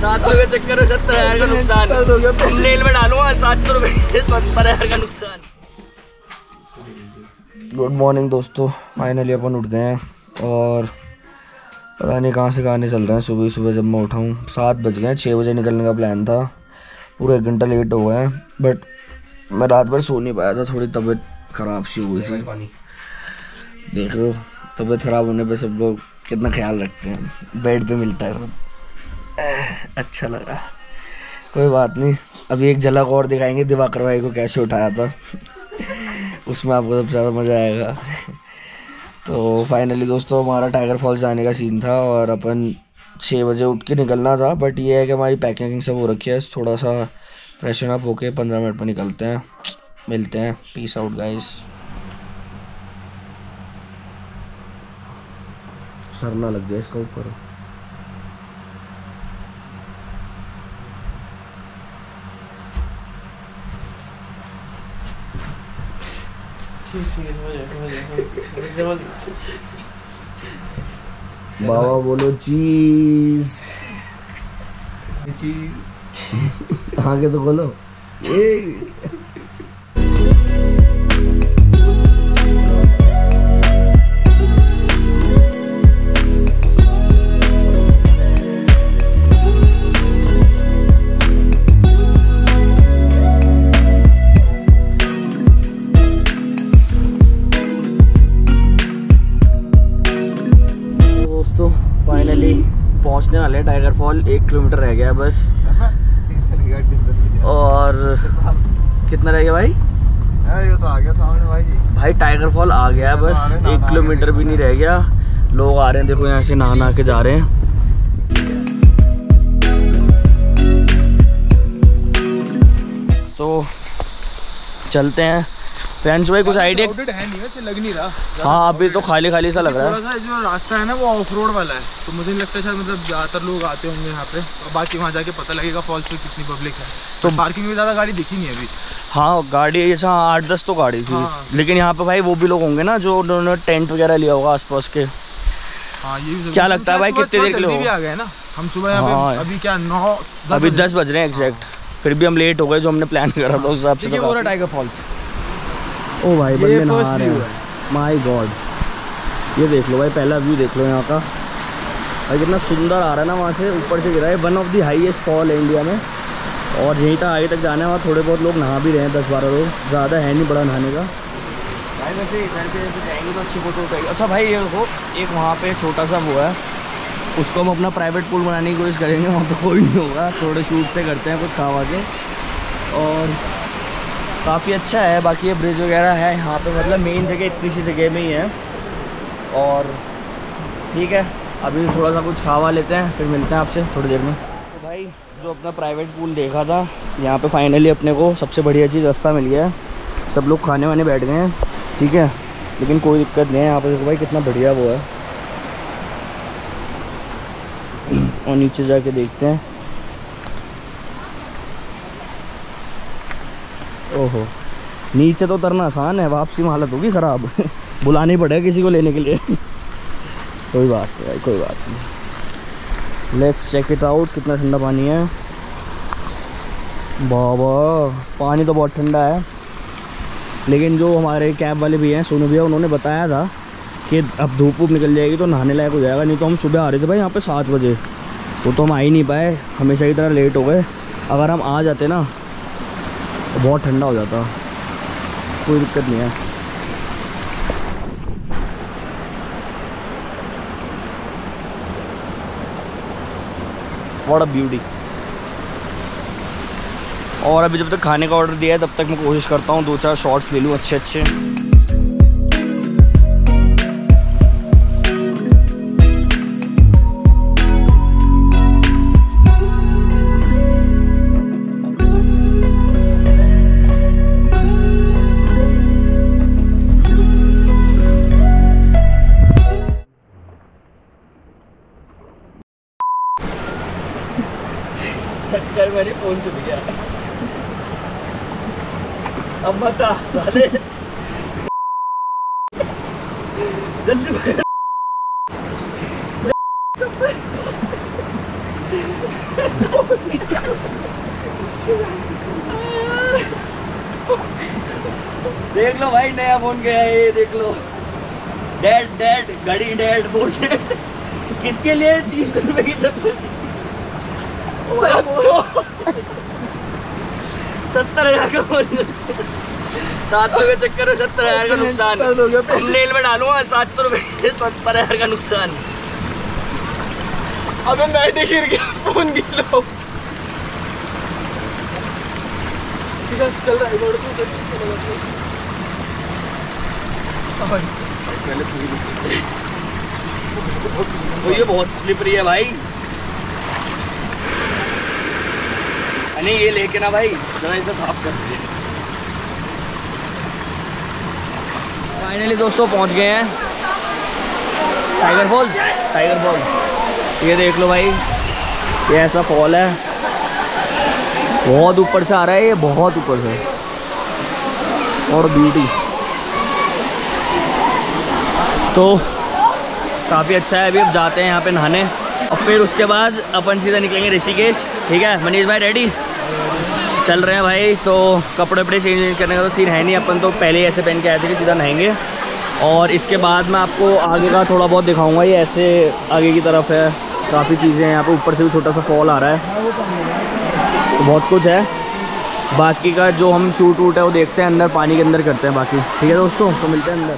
700 चक्कर में 70,000 का नुकसान। नेल में डालूंगा 700 रुपये 70,000 का नुकसान। गुड मॉर्निंग दोस्तों, फाइनली अपन उठ गए हैं और पता नहीं कहाँ से गाने चल रहे हैं। सुबह सुबह जब मैं उठा हूँ 7 बज गए, 6 बजे निकलने का प्लान था, पूरा 1 घंटा लेट हो गया। बट मैं रात भर सो नहीं पाया था, थोड़ी तबीयत ख़राब सी हो गई थी। देख लो, तबीयत ख़राब होने पे सब लोग कितना ख्याल रखते हैं, बेड पे मिलता है सब। अच्छा लगा, कोई बात नहीं। अभी एक झलक और दिखाएंगे दिवाकर भाई को कैसे उठाया था, उसमें आपको सबसे ज़्यादा मज़ा आएगा। तो फाइनली दोस्तों हमारा टाइगर फॉल्स जाने का सीन था और अपन 6 बजे उठ के निकलना था। बट ये है कि हमारी पैकिंग सब हो रखी है, थोड़ा सा फ्रेशन अप होके 15 मिनट पर निकलते हैं। मिलते हैं, पीस आउट गाइस। सरना लग गया इसका ऊपर। बाबा बोलो चीज चीज आगे तो बोलो। पहुंचने वाले टाइगर फॉल, 1 किलोमीटर रह गया बस। और कितना रह गया भाई? ये तो आ गया सामने भाई, टाइगर फॉल आ गया बस, 1 किलोमीटर भी नहीं रह गया। लोग आ रहे हैं, देखो यहाँ से नहा नहा के जा रहे हैं। तो चलते हैं। फ्रेंड्स भाई कुछ आइडिया है नहीं, वैसे लग नहीं रहा। हाँ अभी तो खाली खाली सा लग रहा है। थोड़ा सा जो रास्ता है ना वो ऑफ रोड वाला है, तो मुझे नहीं लगता शायद मतलब ज़्यादातर लोग आते होंगे यहाँ पे। और बाकी वहाँ जाके पता लगेगा फॉल्स पे कितनी पब्लिक है। तो पार्किंग में ज़्यादा गाड़ी दिखी नहीं अभी। हाँ गाड़ी ऐसा 8-10 तो गाड़ी थी, लेकिन यहाँ पे भाई वो भी लोग होंगे ना जो उन्होंने टेंट वगैरह लिया होगा आस पास के। हाँ ये क्या लगता है भाई कितने देर के आ गए ना हम सुबह यहाँ पे? अभी क्या 9 अभी 10 बज रहे हैं एग्जैक्ट, फिर भी हम लेट हो गए जो हमने प्लान करा था उस हिसाब से। पूरा टाइगर फॉल्स ओ भाई बंदे नहा रहे हैं, माय गॉड। ये देख लो भाई, पहला व्यू देख लो यहाँ का, और कितना सुंदर आ रहा है ना वहाँ से ऊपर से गिरा है। One of the highest fall है इंडिया में, और यहीं तक आगे तक जाना है। वहाँ थोड़े बहुत लोग नहा भी रहे हैं, 10-12 लोग, ज़्यादा है नहीं बड़ा नहाने का भाई। वैसे इधर पे जाएंगे तो अच्छी फोटो उठाएगी। अच्छा भाई ये देखो, एक वहाँ पर छोटा सा वो है, उसको हम अपना प्राइवेट पूल बनाने की कोशिश करेंगे। वहाँ पर कोई नहीं होगा, थोड़े शूट से करते हैं कुछ खावा के। और काफ़ी अच्छा है, बाकी ये ब्रिज वगैरह है यहाँ पे, मतलब मेन जगह इतनी सी जगह में ही है। और ठीक है अभी थोड़ा सा कुछ खावा लेते हैं, फिर मिलते हैं आपसे थोड़ी देर में। तो भाई जो अपना प्राइवेट पूल देखा था, यहाँ पे फाइनली अपने को सबसे बढ़िया चीज़ रास्ता मिल गया है। सब लोग खाने वाने बैठ गए हैं, ठीक है, लेकिन कोई दिक्कत नहीं है। यहाँ पर देखो भाई कितना बढ़िया वो है। और नीचे जाके देखते हैं। ओहो नीचे तो उतरना आसान है, वापसी में हालत होगी ख़राब बुलाना ही पड़ेगा किसी को लेने के लिए कोई बात नहीं भाई, कोई बात नहीं। Let's check it out. कितना ठंडा पानी है बाबा, पानी तो बहुत ठंडा है। लेकिन जो हमारे कैब वाले भी हैं सोनू भैया, उन्होंने बताया था कि अब धूप उप निकल जाएगी तो नहाने लायक हो जाएगा। नहीं तो हम सुबह आ रहे थे भाई यहाँ पर 7 बजे, वो तो हम आ ही नहीं पाए, हमेशा की तरह लेट हो गए। अगर हम आ जाते ना तो बहुत ठंडा हो जाता, कोई दिक्कत नहीं है। What a beauty. और अभी जब तक खाने का ऑर्डर दिया है तब तक मैं कोशिश करता हूँ 2-4 शॉट्स ले लूँ अच्छे। मेरे फोन चुप गया अब मत आ साले, जल्दी देख लो भाई नया फोन गया है, ये देख लो, डैड डैड घड़ी डैड बोल डैड, किसके लिए 3 रुपए की चप्पल 70,000 का फोन, 700 के चक्कर में 70,000 का नुकसान। नेल में डालूंगा 700 रुपये 70,000 का नुकसान। अबे मैं गिर गया, फोन गिर लो। चल रहा है तो ये बहुत स्लिपरी है भाई। नहीं ये लेके ना भाई जरा ऐसा साफ कर दे। फाइनली दोस्तों पहुंच गए हैं टाइगर फॉल्स। टाइगर फॉल ये देख लो भाई, ये ऐसा फॉल है, बहुत ऊपर से आ रहा है ये, बहुत ऊपर से। और ब्यूटी तो काफ़ी अच्छा है। अभी अब जाते हैं यहाँ पे नहाने और फिर उसके बाद अपन सीधा निकलेंगे ऋषिकेश। ठीक है मनीष भाई रेडी? चल रहे हैं भाई। तो कपड़े वपड़े चेंज करने का तो सीन है नहीं, अपन तो पहले ही ऐसे पहन के आए थे कि सीधा नहाएंगे। और इसके बाद मैं आपको आगे का थोड़ा बहुत दिखाऊंगा। ये ऐसे आगे की तरफ है, काफ़ी चीज़ें हैं यहाँ पे। ऊपर से भी छोटा सा फॉल आ रहा है, तो बहुत कुछ है। बाकी का जो हम शूट वूट है वो देखते हैं, अंदर पानी के अंदर करते हैं बाकी। ठीक है दोस्तों, तो मिलते हैं अंदर।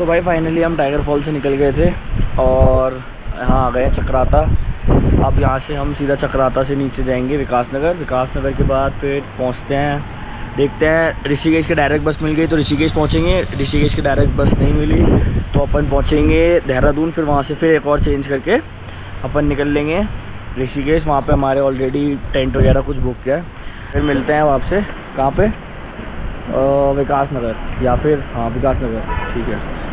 तो भाई फाइनली हम टाइगर फॉल से निकल गए थे और यहाँ आ गए चक्राता। अब यहाँ से हम सीधा चक्राता से नीचे जाएंगे विकासनगर। विकासनगर के बाद फिर पहुँचते हैं, देखते हैं ऋषिकेश के डायरेक्ट बस मिल गई तो ऋषिकेश पहुँचेंगे। ऋषिकेश के डायरेक्ट बस नहीं मिली तो अपन पहुँचेंगे देहरादून। फिर वहाँ से फिर एक और चेंज करके अपन निकल लेंगे ऋषिकेश। वहाँ पर हमारे ऑलरेडी टेंट वगैरह कुछ बुक किया है। फिर मिलते हैं वहाँ से, कहाँ पर, विकासनगर या फिर, हाँ विकासनगर। ठीक है